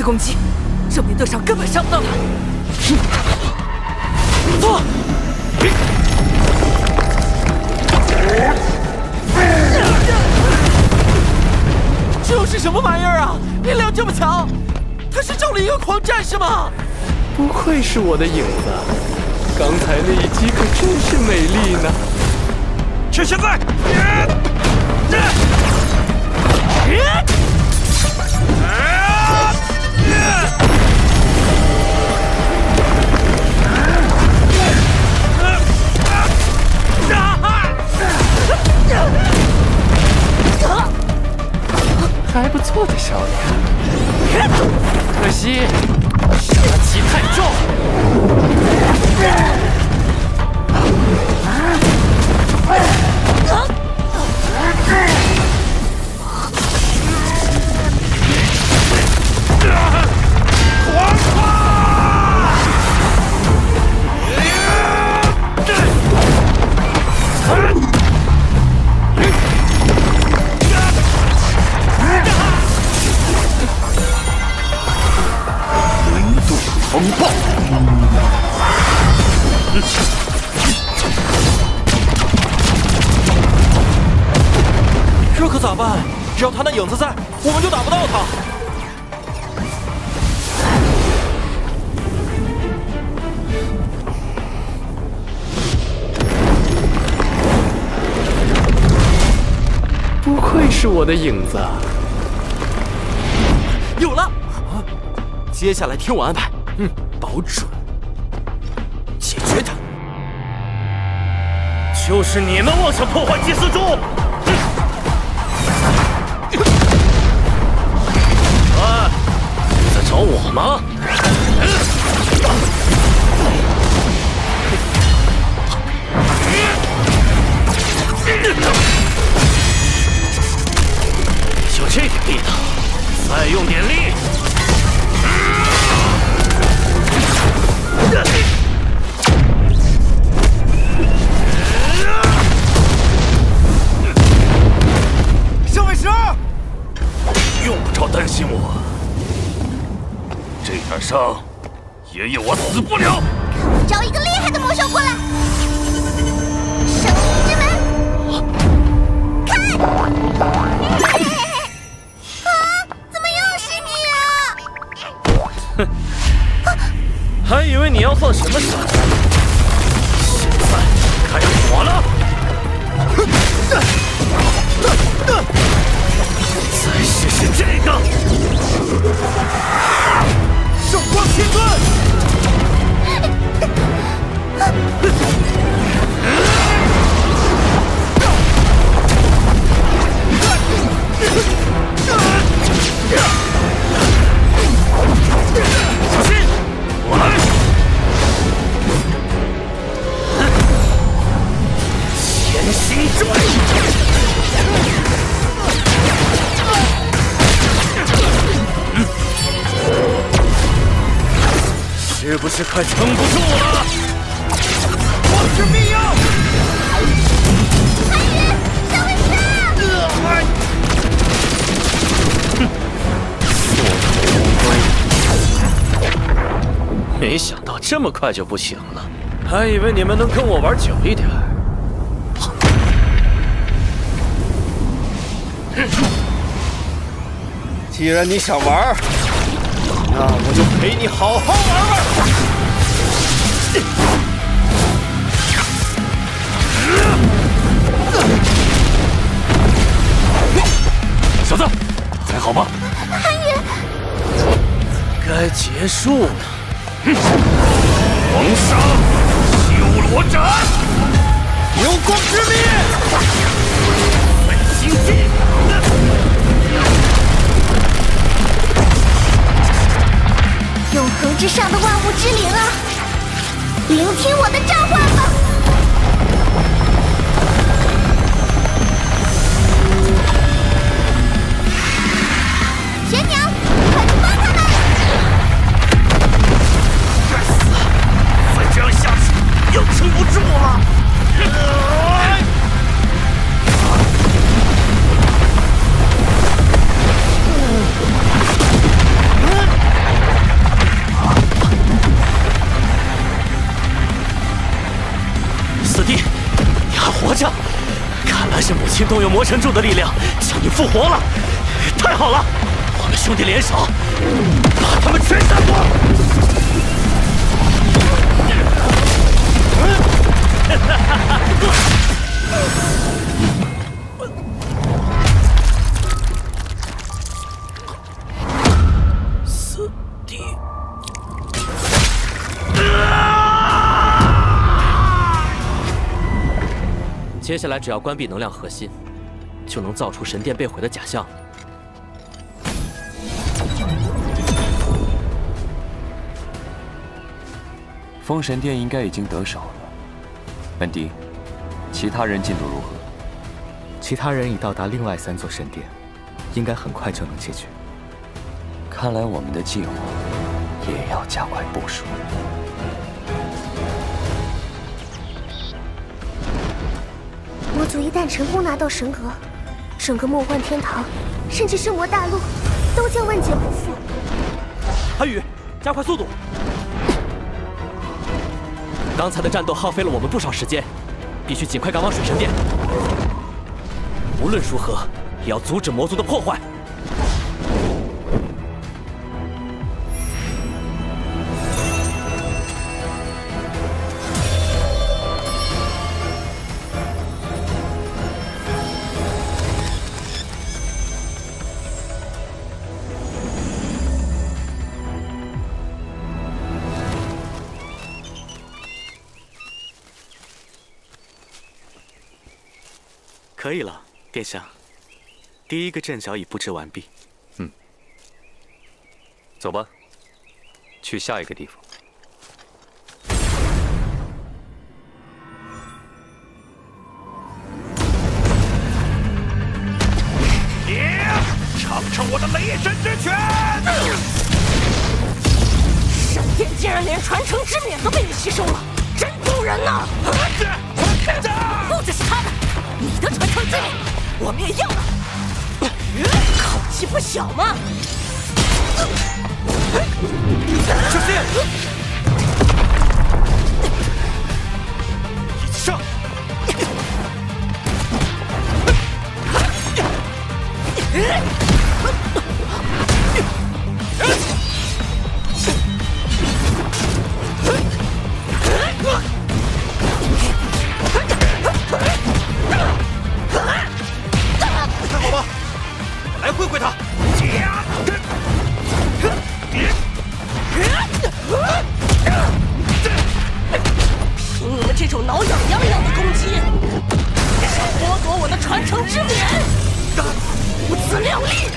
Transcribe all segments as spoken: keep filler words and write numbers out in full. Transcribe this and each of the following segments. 的攻击，正面对上根本伤不到他。走！这又是什么玩意儿啊？力量这么强，他是中了一个狂战士吗？不愧是我的影子，刚才那一击可真是美丽呢。趁现在！还不错的小脸，可惜杀气太重。狂跨！ 风暴！这可咋办？只要他那影子在，我们就打不到他。不愧是我的影子！有了！啊，接下来听我安排。 嗯，保准解决他，就是你们妄想破坏祭司柱。啊，你在找我吗？就这点力道，再用点力。 小尾蛇，用不着担心我，这点伤，爷爷我死不了。找一个厉害的魔兽过来，生命之门，开！啊，怎么又是你啊？哼。 还以为你要放什么闪，现在该我了！再试试这个，圣光天尊！ 我来！前行追！是不是快撑不住了？我是密钥！韩云，小尾蛇！哼， 没想到这么快就不行了，还以为你们能跟我玩久一点。既然你想玩，那我就陪你好好玩玩。小子，还好吗？韩云，该结束了。 哼！狂杀修罗斩，流光之力，本星击！永恒之上的万物之灵啊，聆听我的召唤吧！玄鸟。 又撑不住了！动用魔神柱的力量将你复活了，太好了！我们兄弟联手，把他们全杀光！ 四弟，接下来只要关闭能量核心，就能造出神殿被毁的假象。封神殿应该已经得手了。 本迪，其他人进度如何？其他人已到达另外三座神殿，应该很快就能解决。看来我们的计划也要加快部署。魔族一旦成功拿到神格，整个梦幻天堂，甚至圣魔大陆，都将万劫不复。韩宇，加快速度！ 刚才的战斗耗费了我们不少时间，必须尽快赶往水神殿。无论如何，也要阻止魔族的破坏。可以了，殿下。第一个阵脚已布置完毕。嗯，走吧，去下一个地方。爷，尝尝我的雷神之拳！神殿竟然连传承之冕都被你吸收了，真丢人呐！不只是他的。 你的传承之冕，我们也要了，口气不小嘛！小心！一起上！会会他。凭你们这种挠痒痒痒的攻击，想剥夺我的传承之冕，不自量力！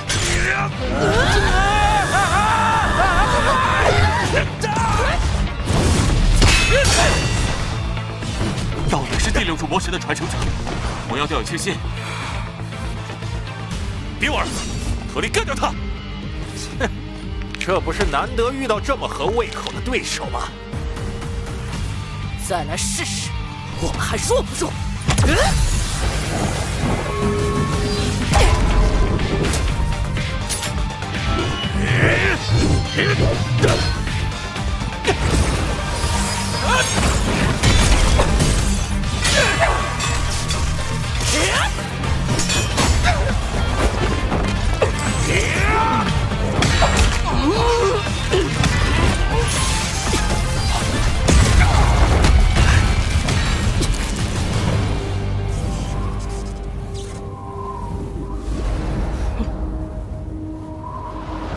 道也是第六柱魔神的传承者，我要掉以轻心。 比尔，合力干掉他！哼，这不是难得遇到这么合胃口的对手吗？再来试试，我们还弱不弱？嗯、呃。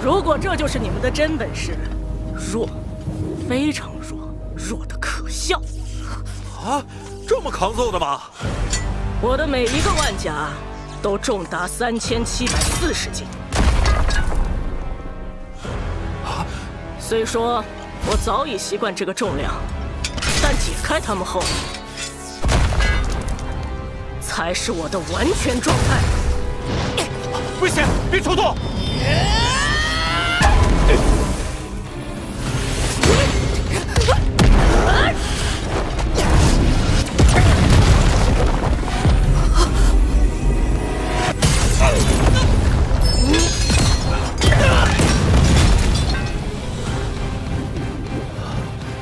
如果这就是你们的真本事，弱，非常弱，弱得可笑。啊，这么抗揍的吗？我的每一个万甲都重达三千七百四十斤。 虽说我早已习惯这个重量，但解开它们后，才是我的完全状态。危险！别冲动！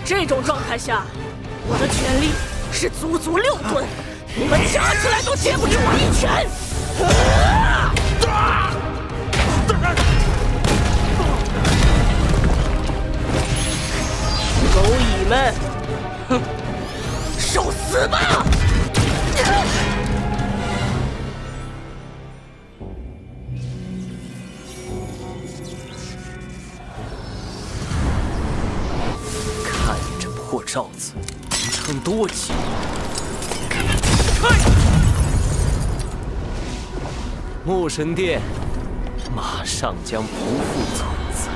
这种状态下，我的拳力是足足六吨，你们加起来都接不住我一拳。狗蚁们，哼，受死吧！看你这破罩子能撑多久？ 牧神殿马上将不复存在。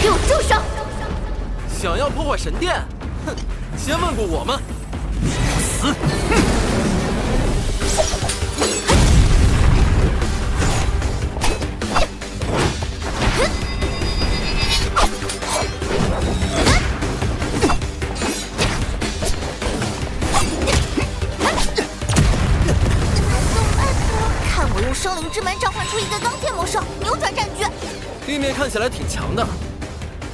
给我住手！想要破坏神殿，哼，先问过我吗？死！看起来挺强的，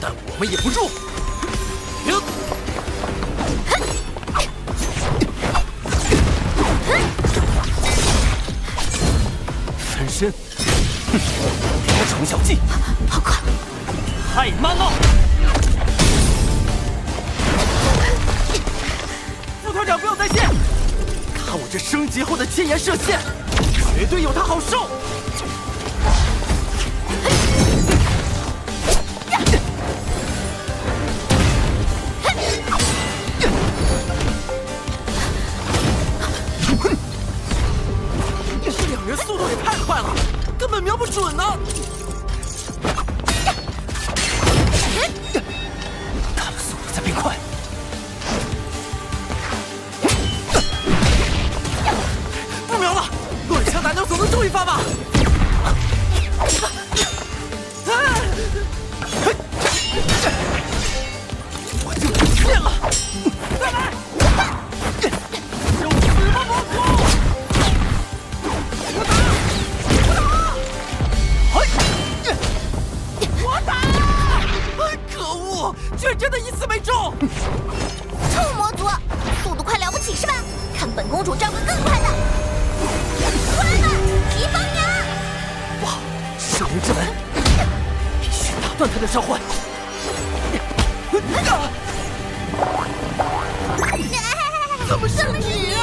但我们也不弱。停！分身，别逞小计，好快！太慢了！副团长不要在线，看我这升级后的千岩射线，绝对有他好受。 准呢！他们速度在变快。不妙了，落雨枪难道总能中一发吧？我就不信了！再来！有死吗，老虎？ 居然真的一次没中！臭魔族，速度快了不起是吧？看本公主照个更快的！快吧，疾风鸟！哇，圣灵之门，必须打断他的召唤！怎么是你呀？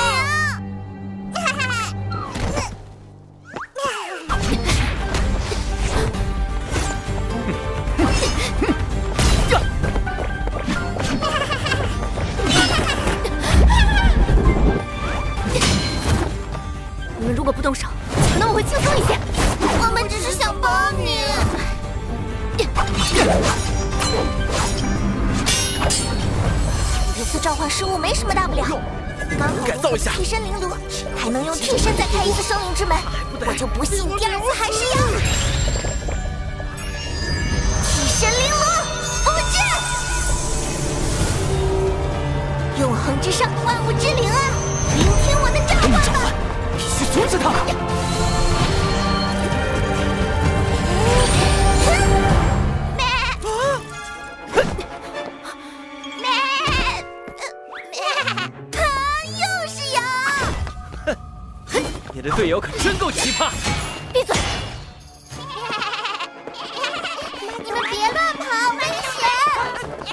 替身灵炉还能用替身再开一次生灵之门，我就不信第二次还是要替身灵炉布阵，永恒之上万物之灵啊！聆听我的召唤吧！必须阻止他！嗯嗯 你的队友可真够奇葩！闭嘴！你们别乱跑，危险！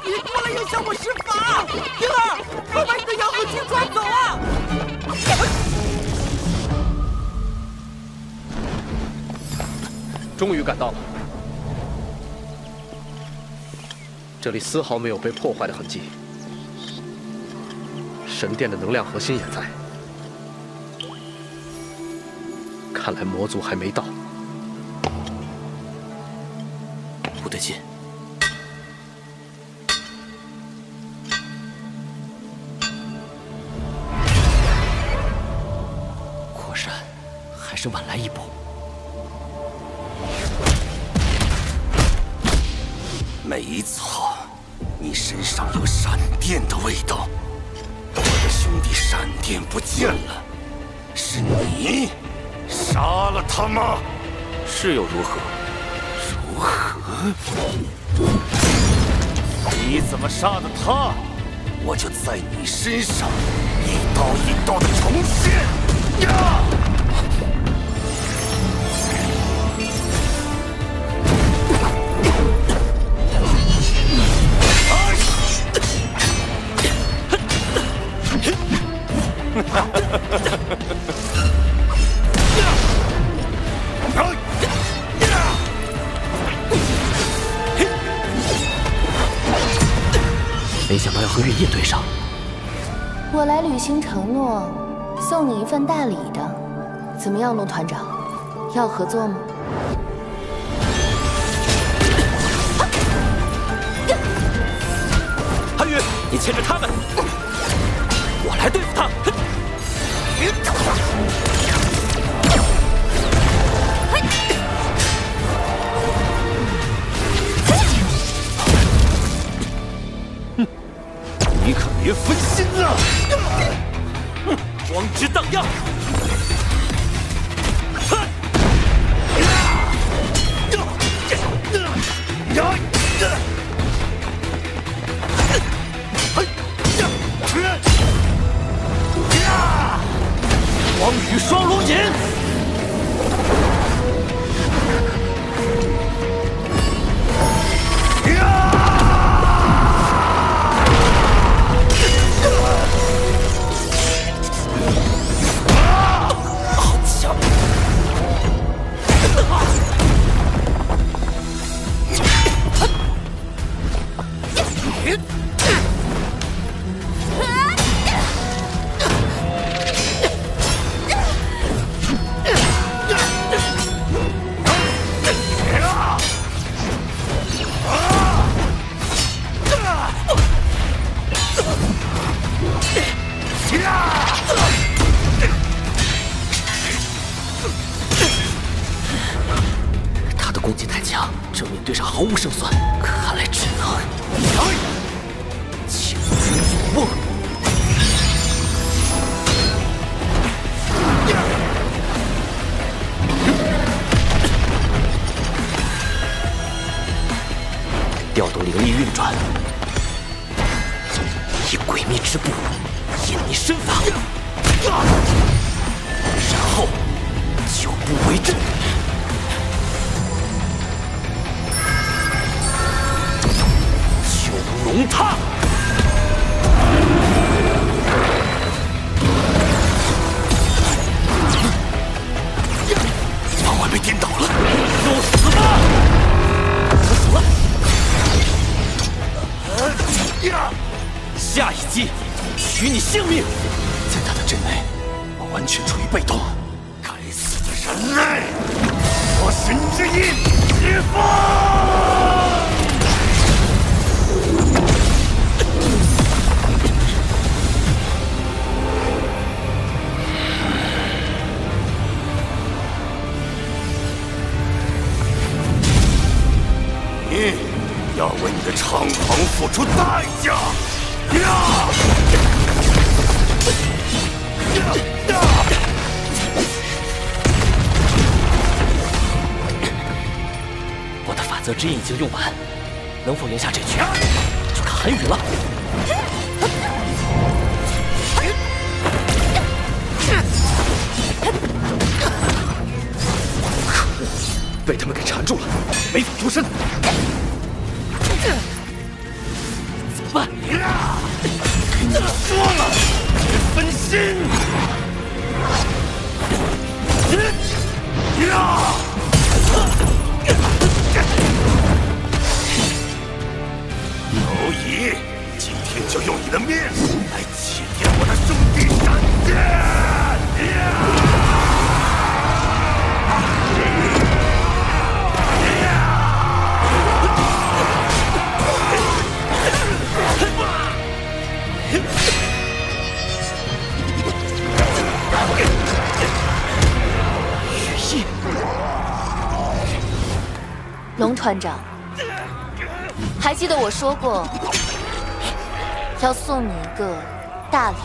你过来要向我施法！天儿，快把你的遥控器抓走啊！终于赶到了，这里丝毫没有被破坏的痕迹，神殿的能量核心也在。 看来魔族还没到，不对劲。果然，还是晚来一步。没错，你身上有闪电的味道。我的兄弟闪电不见了，是你。 杀了他吗？是又如何？如何？你怎么杀的他？我就在你身上一刀一刀的重现呀！哈哈哈哈哈！ 没想到要和月夜对上，我来履行承诺，送你一份大礼的，怎么样，陆团长？要合作吗？韩宇，你牵着他们，我来对付他。你可别分心了！哼，光之荡漾！光与双龙吟！已经用完，能否赢下这局，就看韩宇了。可恶，被他们给缠住了，没法脱身。怎么办？跟你说了，别分心。呀！ 今天就用你的命来祭奠我的兄弟闪电！雨夜，龙团长。 还记得我说过，要送你一个大礼。